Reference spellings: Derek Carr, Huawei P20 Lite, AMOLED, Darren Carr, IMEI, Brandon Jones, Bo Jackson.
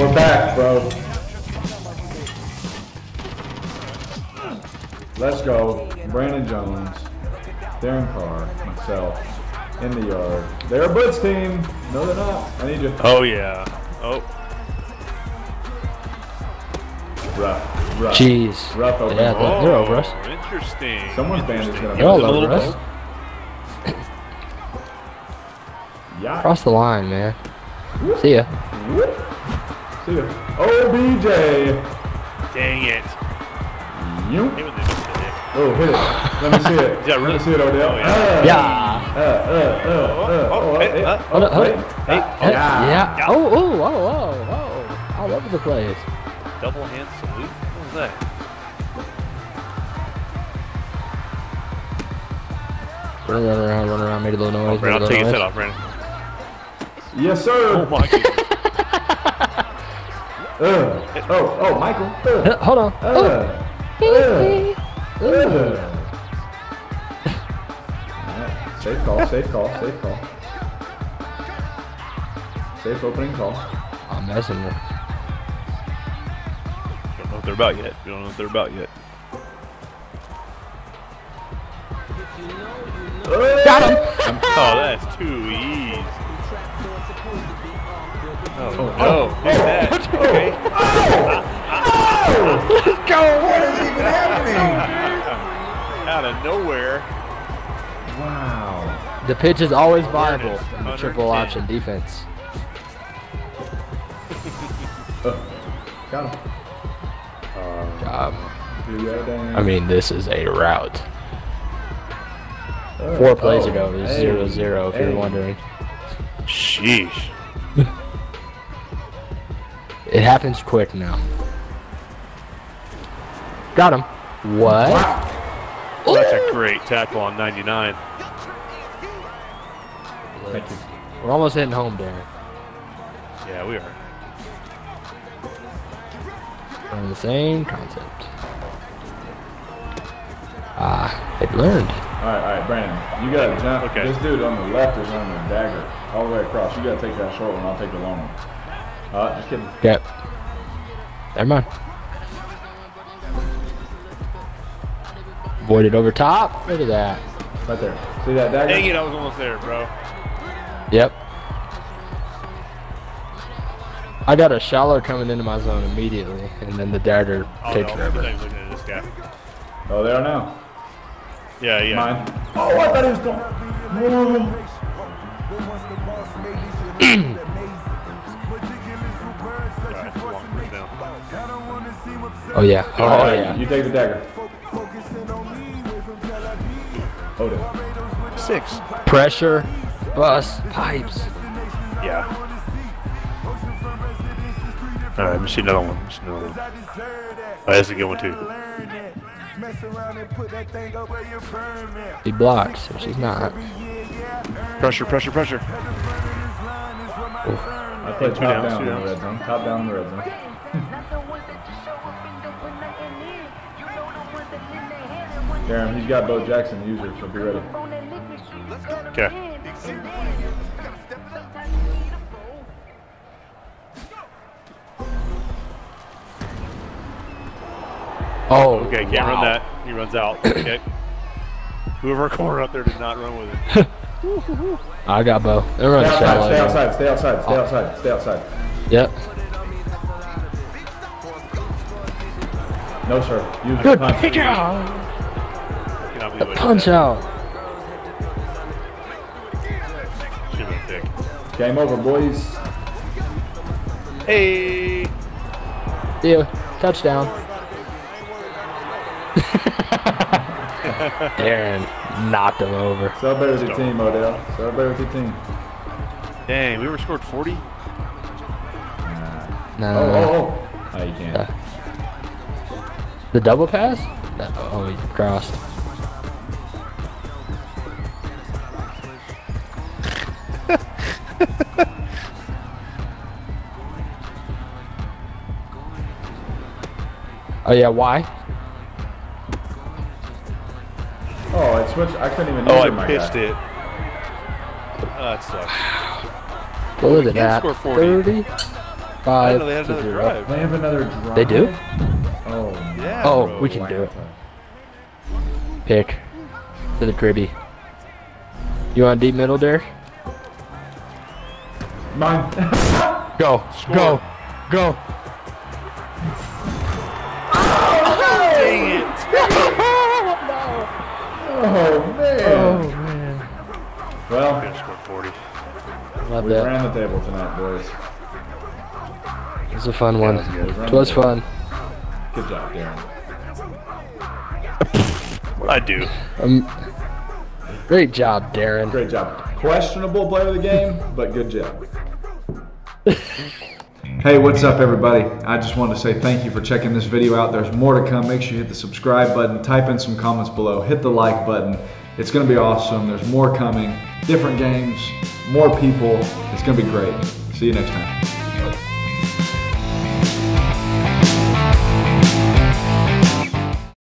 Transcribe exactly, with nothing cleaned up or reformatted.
We're back, bro. Let's go. Brandon Jones, Darren Carr, myself, in the yard. They're a blitz team. No, they're not. I need you. Oh, yeah. Oh. Rough. Rough. Jeez. Rough over. Yeah, oh, they're over us. Interesting. Someone's band is going to be over us. Yeah. Cross the line, man. Whoop. See ya. Whoop. See ya. O B J. Dang it. You. Oh, hit it. Let me see it. Yeah, really? Let me see it, Odell. Oh, yeah. Yeah. Uh, uh, uh, oh, oh, hey, uh, oh, oh, hey, hey, oh, yeah. Yeah. Oh, oh, oh, oh, oh. All over the place. Double hand salute? What was that? Run around, run around, run around, made a little noise. Oh, Brandon, I'll take his head off, Brandon. Yes, sir. Oh, my God. uh, oh, oh, Michael. Uh, uh, hold on. Uh, uh, uh, uh. Safe call, safe call, safe call. Safe opening call. I'm messing with. Don't know what they're about yet. We don't know what they're about yet. Got him. Oh, that's too easy. Oh, no. Oh, oh, that. Okay. Oh, oh, oh, let's go. What is even happening? Out of nowhere. Wow. The pitch is always viable in the triple option defense. Oh, got him. Um, I mean, this is a route. Four plays oh, ago, it was zero zero, hey, zero, if hey. You're wondering. Sheesh. It happens quick now. Got him. What? Wow. That's a great tackle on ninety-nine. Thank you. We're almost hitting home, Darren. Yeah, we are. We're in the same concept. Ah, they've learned. Alright, alright, Brandon, you gotta jump. Okay. This dude on the left is on the dagger all the way across. You gotta take that short one, I'll take the long one. Uh, just kidding. Yep. Never mind. Voided over top. Look at that. Right there. See that dagger? Dang it, I was almost there, bro. Yep. I got a shallow coming into my zone immediately, and then the dagger oh, takes no, over. Oh, they are now. Yeah, yeah. Mine. Oh, I thought he was going. Oh, yeah. Oh, oh yeah. You take the dagger. Hold it. Six. Pressure. Bus. Pipes. Yeah. All right, let me see another one. Let me see another one. Oh, that's a good one, too. He blocks, so she's not. Pressure, pressure, pressure. Oof. I played two down, two down. Red zone. Top down the red zone. Darren, he's got Bo Jackson user, so be ready. Okay. Oh, okay, can't wow. run that. He runs out. Okay. Whoever corner out there did not run with it. I got Bo. Stay outside, stay outside, stay outside, stay oh. outside, stay outside. Yep. No, sir. You Good punch pick out. The punch out. Game over, boys. Hey. Yeah, touchdown. Darren knocked him over. Celebrate with your team, Odell. Celebrate with your team. Dang, we were scored forty? Nah. No. Oh, oh, oh. Oh, you can't. Uh, the double pass? No. Oh, he crossed. Oh, yeah, why? Oh, I switched. I couldn't even. Oh, I pitched it. Oh, that sucks. Look at that. thirty. five. I know they had another drive. They have another drive. They do? Oh. Yeah, oh, bro. We can do it. Pick to the cribby. You on deep middle, Derek? Mine. Go. Score. Go. Go. Oh, dang it. Oh, man. Oh, man. Well, I'm going to score forty. Love we that. Ran the table tonight, boys. It was a fun yeah, one. It was, it was fun. Good job, Darren. I do. Um, great job, Darren. Great job. Questionable play of the game, but good job. Hey, what's up, everybody? I just wanted to say thank you for checking this video out. There's more to come. Make sure you hit the subscribe button, type in some comments below, hit the like button. It's going to be awesome. There's more coming, different games, more people. It's going to be great. See you next time.